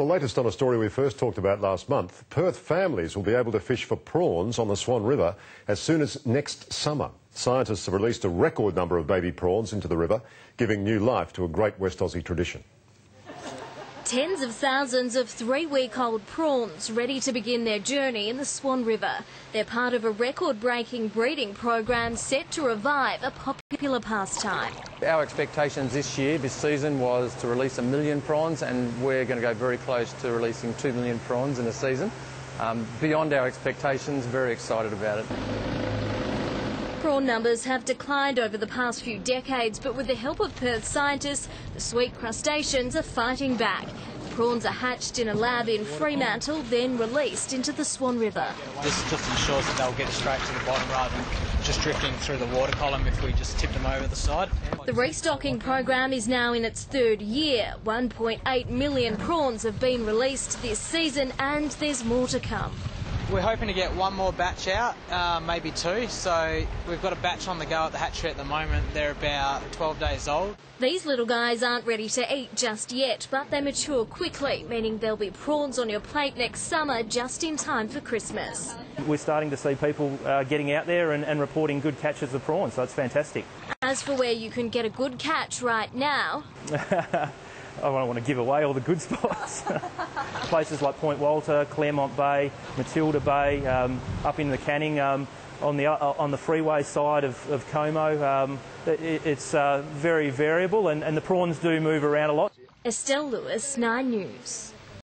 The latest on a story we first talked about last month, Perth families will be able to fish for prawns on the Swan River as soon as next summer. Scientists have released a record number of baby prawns into the river, giving new life to a great West Aussie tradition. Tens of thousands of three-week-old prawns ready to begin their journey in the Swan River. They're part of a record-breaking breeding program set to revive a popular pastime. Our expectations this year, this season, was to release 1 million prawns, and we're going to go very close to releasing 2 million prawns in a season. Beyond our expectations, very excited about it. Prawn numbers have declined over the past few decades, but with the help of Perth scientists, the sweet crustaceans are fighting back. The prawns are hatched in a lab in Fremantle, then released into the Swan River. This just ensures that they'll get straight to the bottom rather than just drifting through the water column if we just tipped them over the side. The restocking program is now in its third year. 1.8 million prawns have been released this season, and there's more to come. We're hoping to get one more batch out, maybe two, so we've got a batch on the go at the hatchery at the moment. They're about 12 days old. These little guys aren't ready to eat just yet, but they mature quickly, meaning there'll be prawns on your plate next summer just in time for Christmas. We're starting to see people getting out there and reporting good catches of prawns, so that's fantastic. As for where you can get a good catch right now... I don't want to give away all the good spots. Places like Point Walter, Claremont Bay, Matilda Bay, up into the Canning, on the freeway side of Como. It's very variable and the prawns do move around a lot. Estelle Lewis, 9 News.